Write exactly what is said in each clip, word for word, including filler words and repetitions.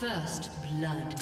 First blood.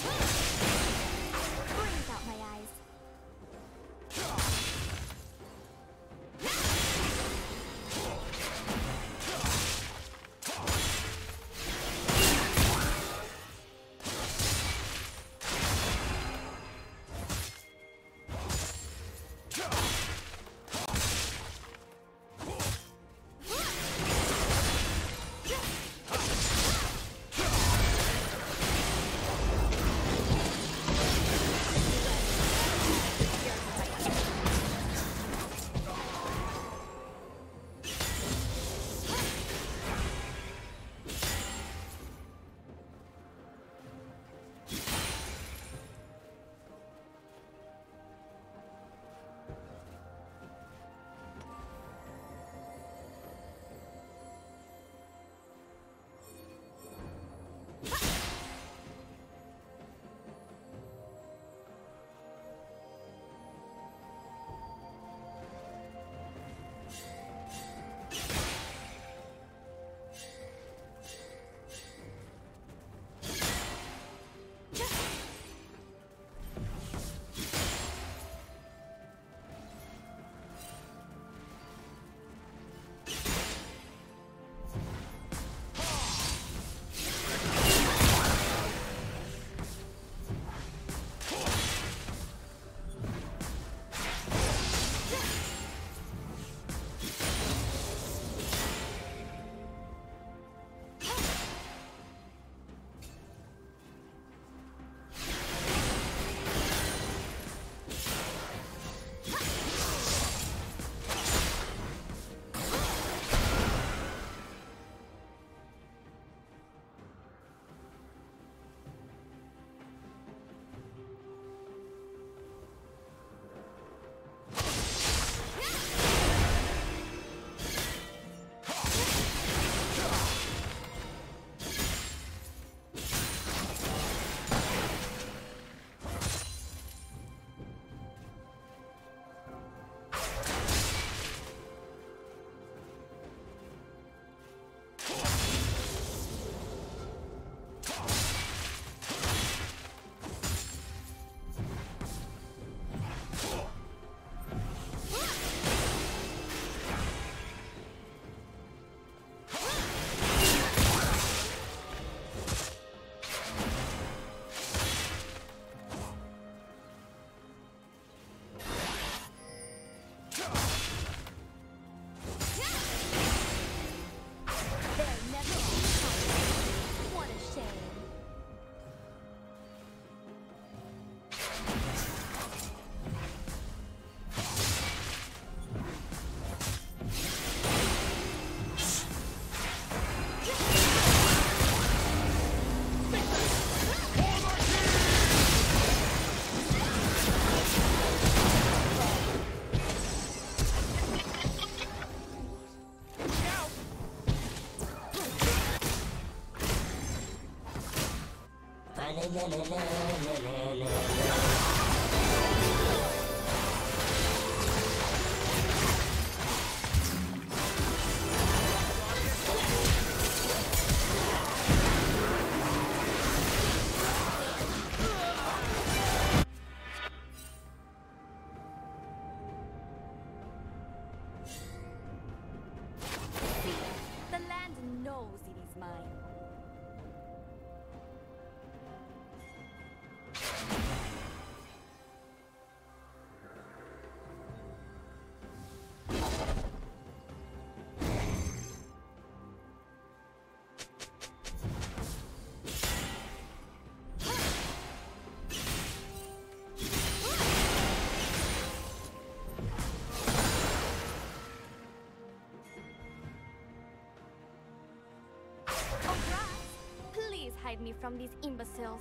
Hide me from these imbeciles.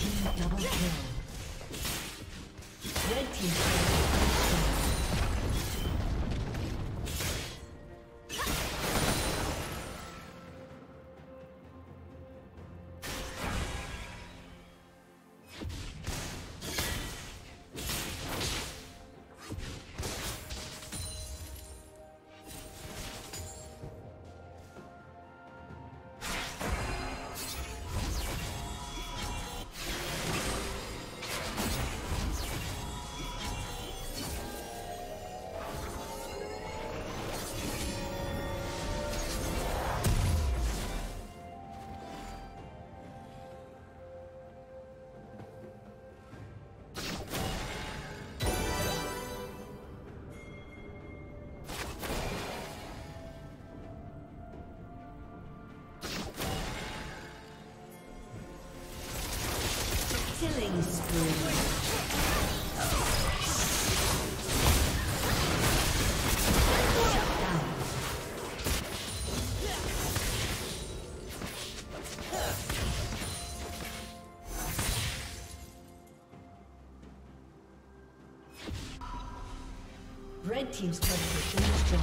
team double kill. Red team double kill. Killing spree. Red team's position is joined.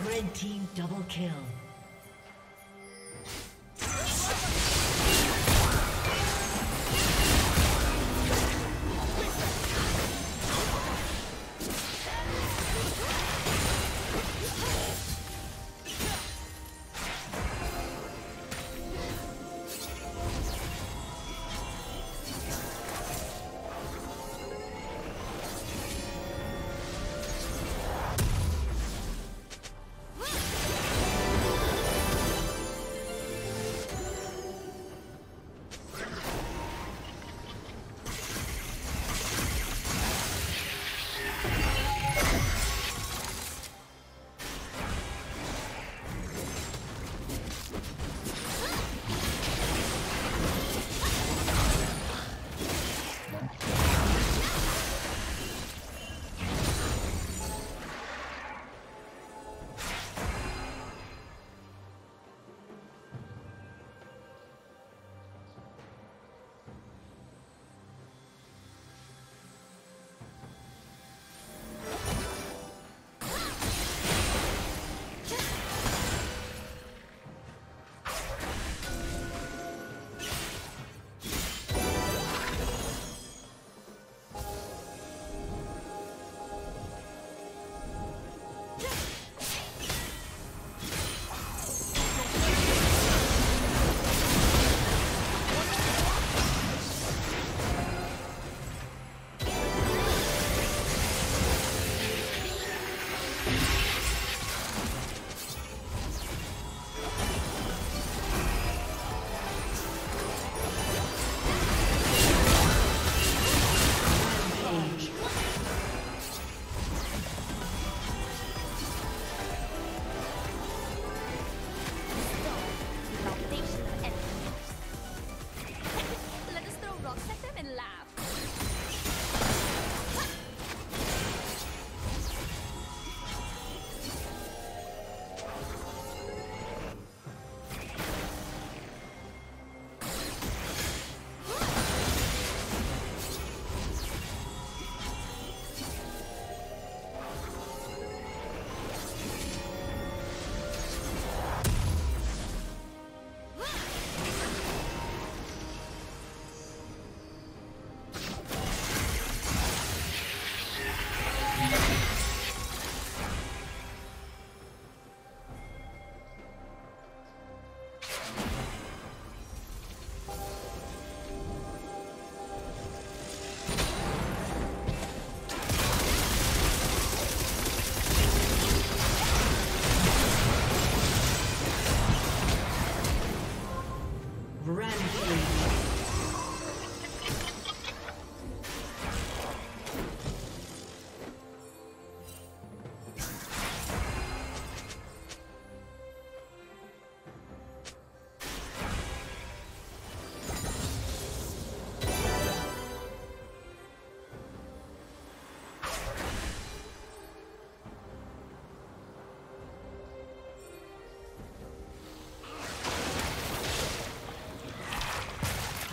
Red team double kill.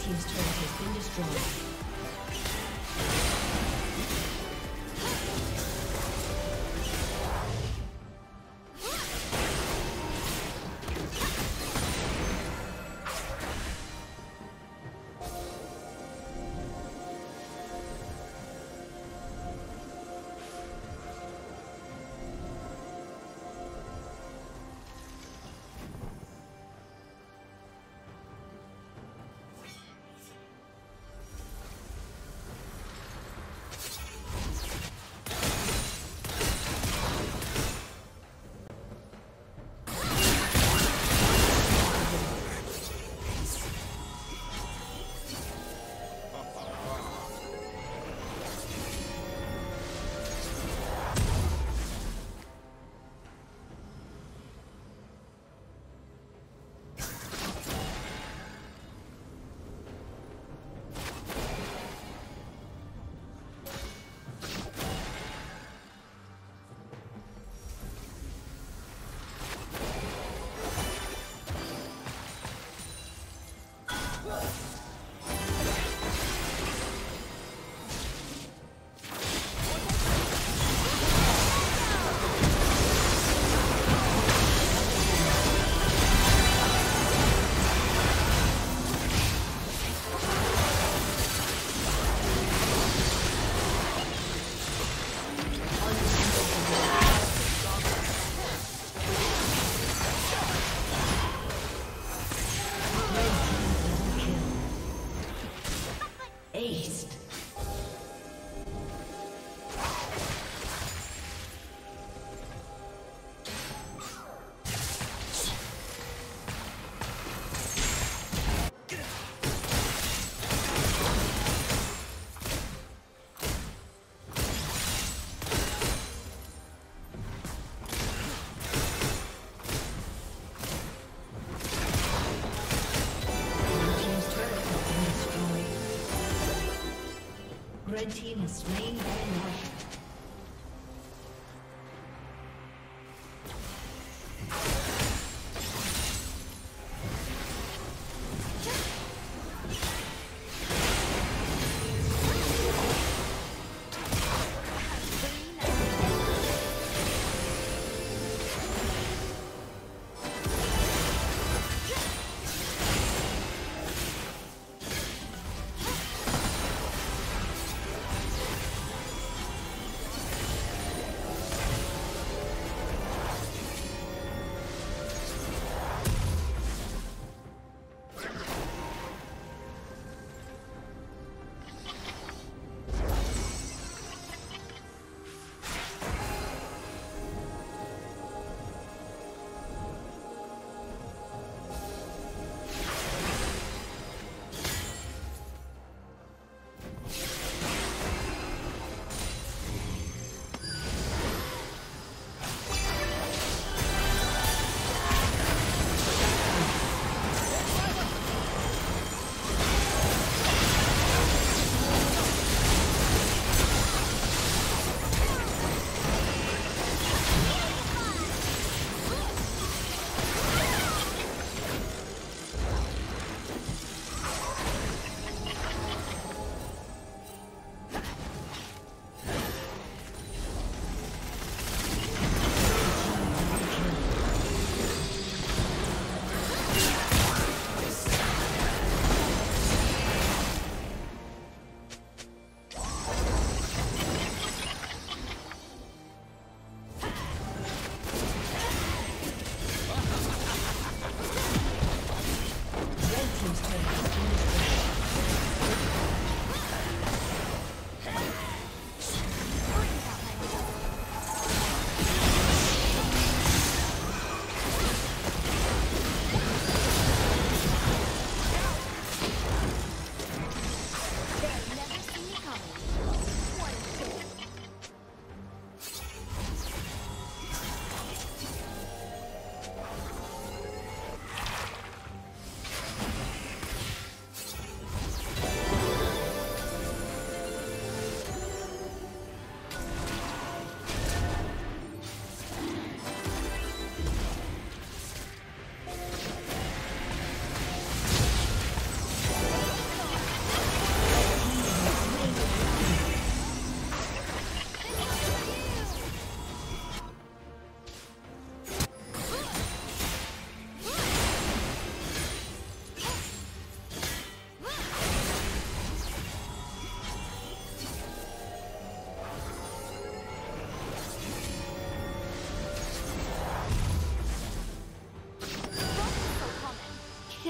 Team's turret has been destroyed. Red team is slain by Marshall.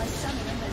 A summoner